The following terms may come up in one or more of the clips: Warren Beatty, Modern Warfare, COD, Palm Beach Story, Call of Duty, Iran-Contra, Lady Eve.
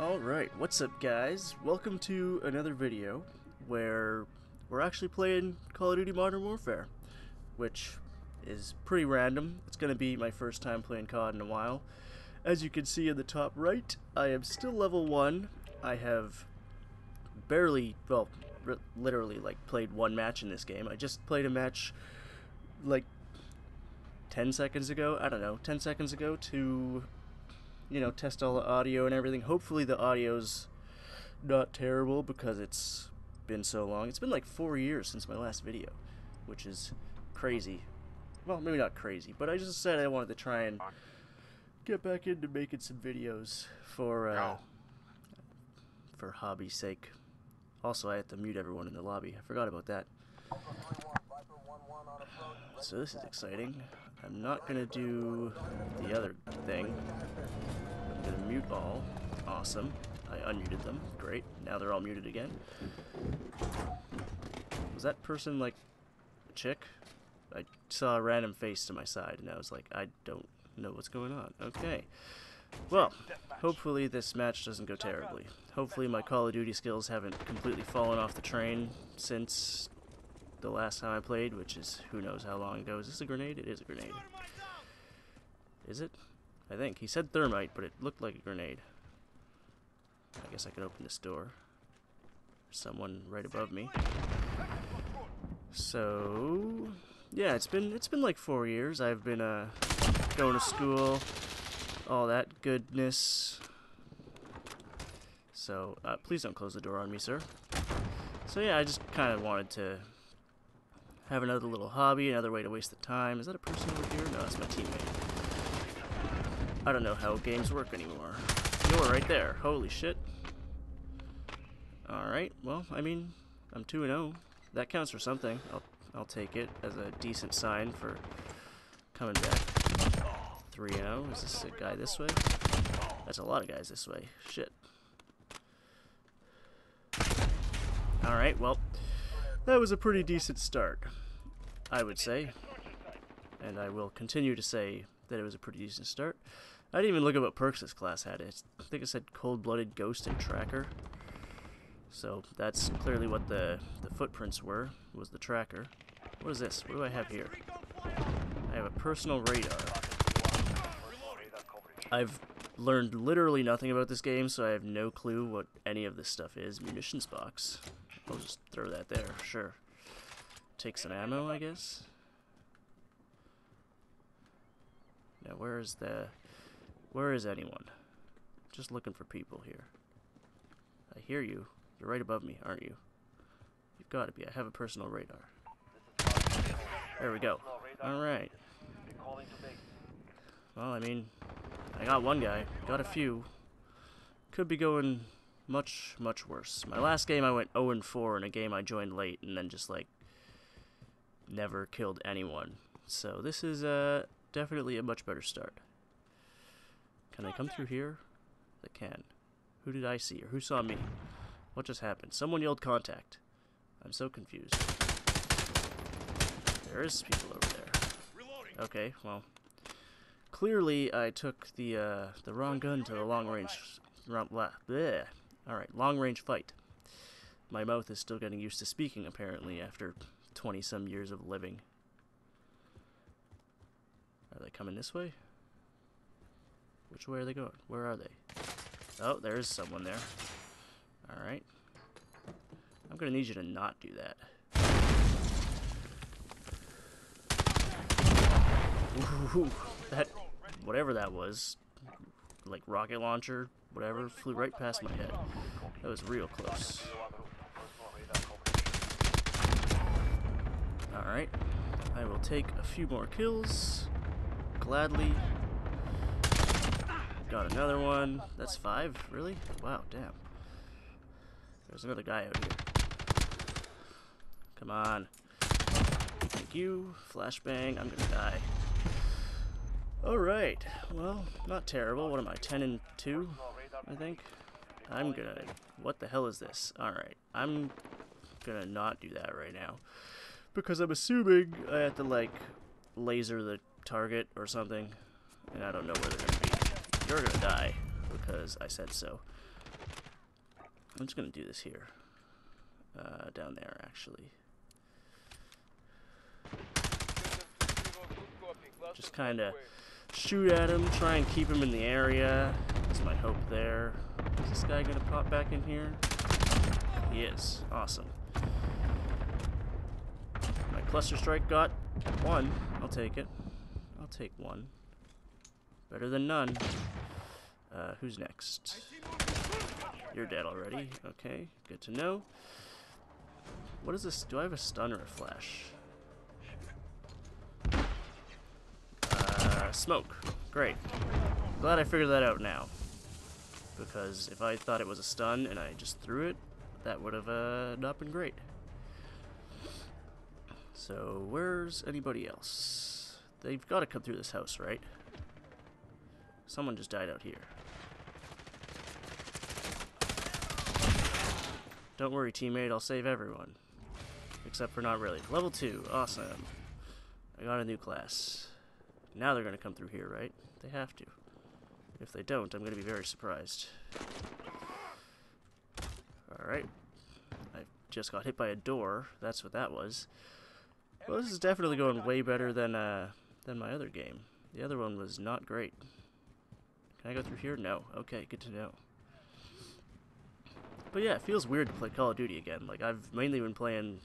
Alright, what's up guys? Welcome to another video where we're actually playing Call of Duty Modern Warfare, which is pretty random. It's going to be my first time playing COD in a while. As you can see in the top right, I am still level 1. I have barely, well, literally like played one match in this game. I just played a match like 10 seconds ago, 10 seconds ago to, you know, test all the audio and everything. Hopefully the audio's not terrible because it's been so long. It's been like 4 years since my last video, which is crazy. Well, maybe not crazy, but I just said I wanted to try and get back into making some videos for hobby's sake. Also, I had to mute everyone in the lobby. I forgot about that. So this is exciting. I'm not gonna do the other thing. I'm gonna mute all. Awesome. I unmuted them. Great. Now they're all muted again. Was that person like a chick? I saw a random face to my side and I was like, I don't know what's going on. Okay. Well, hopefully this match doesn't go terribly. Hopefully my Call of Duty skills haven't completely fallen off the train since the last time I played, which is who knows how long ago. Is this a grenade? It is a grenade. Is it? I think. He said thermite, but it looked like a grenade. I guess I could open this door. There's someone right above me. So yeah, it's been like 4 years. I've been going to school, all that goodness. So please don't close the door on me, sir. So yeah, I just kind of wanted to have another little hobby, another way to waste the time. Is that a person over here? No, that's my teammate. I don't know how games work anymore. You're right there. Holy shit. Alright, well, I mean, I'm 2-0. That counts for something. I'll take it as a decent sign for coming back. 3-0. Is this a guy this way? That's a lot of guys this way. Shit. Alright, well, that was a pretty decent start, I would say, and I will continue to say that it was a pretty decent start. I didn't even look at what perks this class had. I think it said cold-blooded, ghost, and tracker, so that's clearly what the footprints were, was the tracker. What is this? What do I have here? I have a personal radar. I've learned literally nothing about this game, so I have no clue what any of this stuff is. Munitions box. I'll just throw that there, sure. Take some ammo, I guess. Now where is anyone? Just looking for people here. I hear you. You're right above me, aren't you? You've got to be. I have a personal radar. There we go. Alright. Well, I mean, I got one guy. Got a few. Could be going much, much worse. My last game I went 0-4 in a game I joined late and then just like never killed anyone. So this is definitely a much better start. Can I come through here? I can. Who did I see or who saw me? What just happened? Someone yelled contact. I'm so confused. There is people over there. Okay, well, clearly I took the wrong gun to the long range. Bleh. Alright, long-range fight. My mouth is still getting used to speaking, apparently, after 20-some years of living. Are they coming this way? Which way are they going? Where are they? Oh, there is someone there. Alright. I'm gonna need you to not do that. Ooh, that, whatever that was, like rocket launcher, whatever, flew right past my head. That was real close. Alright, I will take a few more kills, gladly. Got another one. That's 5, really? Wow, damn. There's another guy out here. Come on. Thank you. Flashbang, I'm gonna die. Alright, well, not terrible. What am I, 10-2, I think? I'm gonna... What the hell is this? Alright, I'm gonna not do that right now, because I'm assuming I have to, like, laser the target or something, and I don't know where they're gonna be. You're gonna die, because I said so. I'm just going to do this here. Down there, actually. Just kind of shoot at him, try and keep him in the area. That's my hope there. Is this guy going to pop back in here? He is. Awesome. My cluster strike got one. I'll take it. I'll take one. Better than none. Who's next? You're dead already. Okay, good to know. What is this? Do I have a stun or a flash? Smoke. Great. Glad I figured that out now. Because if I thought it was a stun and I just threw it, that would have not been great. So, where's anybody else? They've got to come through this house, right? Someone just died out here. Don't worry, teammate, I'll save everyone. Except for not really. Level 2, awesome. I got a new class. Now they're going to come through here, right? They have to. If they don't, I'm going to be very surprised. Alright. I just got hit by a door. That's what that was. Well, this is definitely going way better than my other game. The other one was not great. Can I go through here? No. Okay, good to know. But yeah, it feels weird to play Call of Duty again. Like, I've mainly been playing,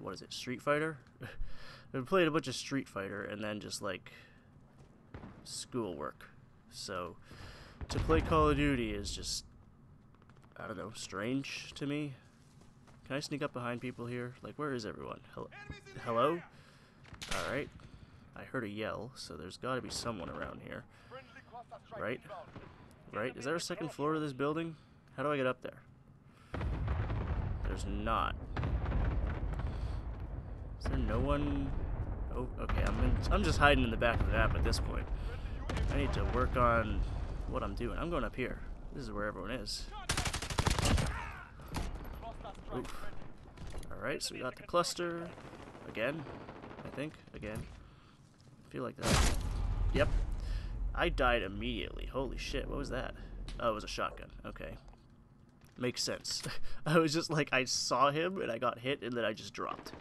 what is it, Street Fighter? I've been playing a bunch of Street Fighter and then just, like, schoolwork. So, to play Call of Duty is just, I don't know, strange to me. Can I sneak up behind people here? Like, where is everyone? Hello? Alright. I heard a yell, so there's got to be someone around here, right? Right? Is there a second floor to this building? How do I get up there? There's not. Is there no one? Oh, okay. I'm just hiding in the back of the map at this point. I need to work on what I'm doing. I'm going up here. This is where everyone is. Oof. All right, so we got the cluster again. I think again. Feel like that. Yep. I died immediately. Holy shit, what was that? Oh, it was a shotgun. Okay. Makes sense. I was just like, I saw him and I got hit and then I just dropped.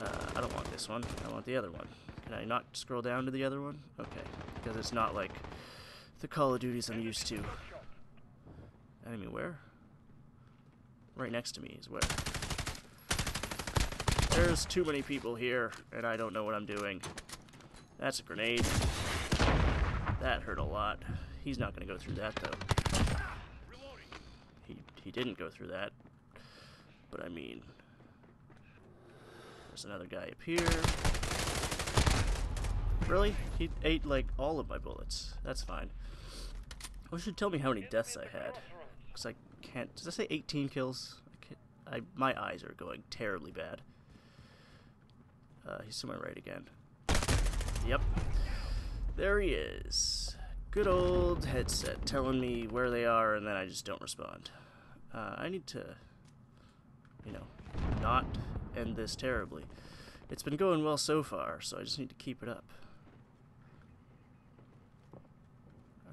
I don't want this one. I want the other one. Can I not scroll down to the other one? Okay. Because it's not like the Call of Duties I'm used to. Enemy where? Right next to me is where. There's too many people here, and I don't know what I'm doing. That's a grenade. That hurt a lot. He's not going to go through that, though. He didn't go through that. But, I mean... There's another guy up here. Really? He ate, like, all of my bullets. That's fine. Well, you should tell me how many deaths I had. Because I can't... Does that say 18 kills? I can't, my eyes are going terribly bad. He's to my right again. Yep. There he is. Good old headset telling me where they are and then I just don't respond. I need to, you know, not end this terribly. It's been going well so far, so I just need to keep it up.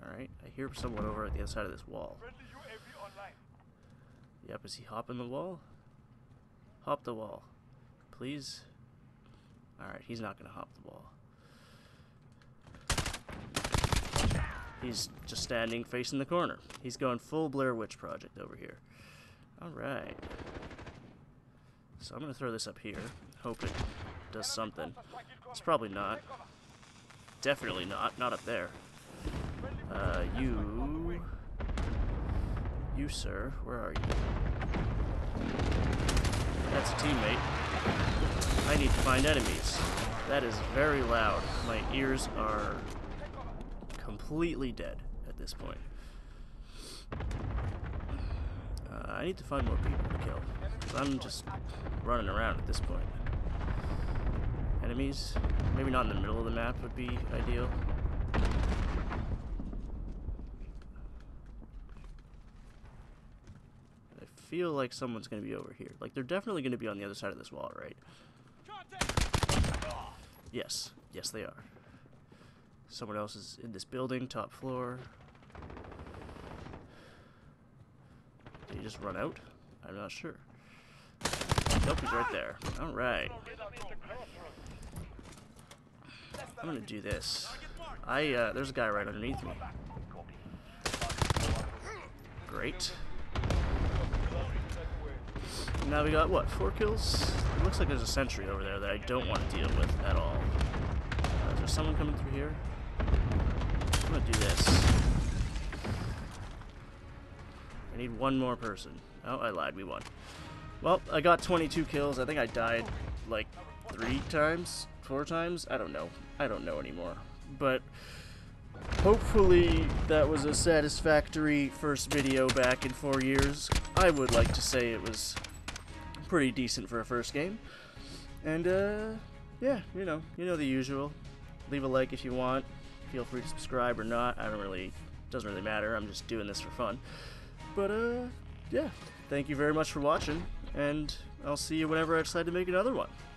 Alright, I hear someone over at the other side of this wall. Yep, is he hopping the wall? Hop the wall. Please? Alright, he's not going to hop the wall. He's just standing facing the corner. He's going full Blair Witch Project over here. Alright. So I'm going to throw this up here. Hope it does something. It's probably not. Definitely not. Not up there. You... You, sir. Where are you? That's a teammate. I need to find enemies. That is very loud. My ears are completely dead at this point. I need to find more people to kill. So I'm just running around at this point. Enemies? Maybe not in the middle of the map would be ideal. I feel like someone's going to be over here. Like, they're definitely going to be on the other side of this wall, right? Yes. Yes, they are. Someone else is in this building, top floor. Did he just run out? I'm not sure. Nope, he's right there. Alright. I'm gonna do this. There's a guy right underneath me. Great. Now we got, what, 4 kills? It looks like there's a sentry over there that I don't want to deal with at all. Is there someone coming through here? I'm gonna do this. I need one more person. Oh, I lied. We won. Well, I got 22 kills. I think I died like 3 times, 4 times. I don't know. I don't know anymore. But hopefully that was a satisfactory first video back in 4 years. I would like to say it was pretty decent for a first game. And yeah, you know the usual. Leave a like if you want. Feel free to subscribe or not. I don't really. Doesn't really matter. I'm just doing this for fun. But yeah. Thank you very much for watching, and I'll see you whenever I decide to make another one.